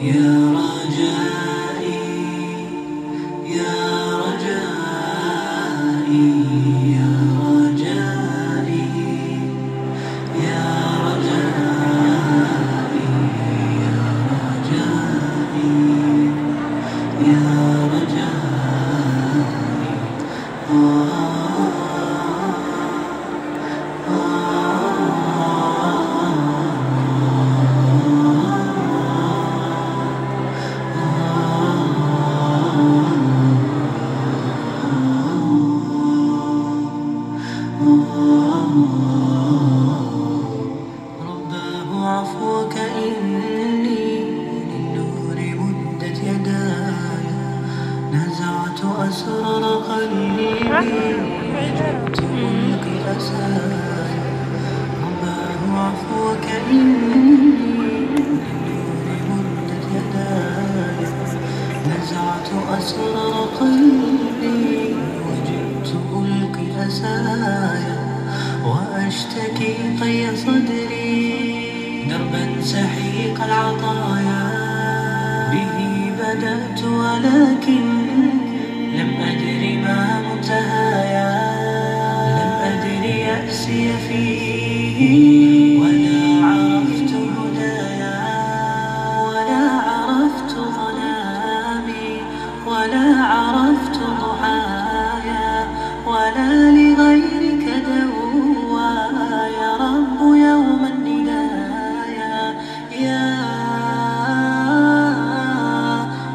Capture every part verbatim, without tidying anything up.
يا رجائي يا رجائي يا رجائي يا رجائي يا رجائي يا رجائي. رباه عفوك إني للنور مدت يداي، نزعت أسرار قلبي وجدت ملقي أساي. رباه عفوك إني للنور مدت يداي، نزعت أسرار قلبي وجدت ملقي أساي. وأشتكي طي صدري دربا سحيق العطايا، به بدأت ولكن لم أدر ما منتهايا، لم أدر يأسي فيه ولا عرفت هدايا، ولا عرفت ظلامي ولا عرفت ضحايا، ولا لغيرك دواء يا رب يوم الندايا. يا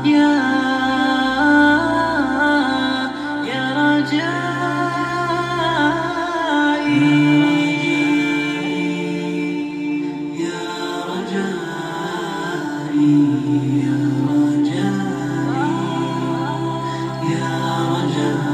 يا يا رجائي يا رجائي يا رجائي يا رجائي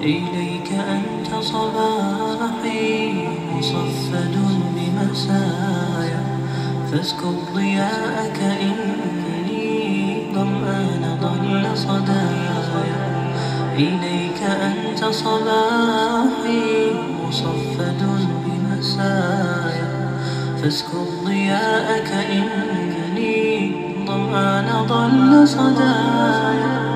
إليك أنت صباحي مصفد بمسايا، فاسكب ضياءك إني ظمآن ضل صدايا. إليك أنت صباحي مصفد بمسايا، فاسكب ضياءك إني ظمآن ضل صدايا.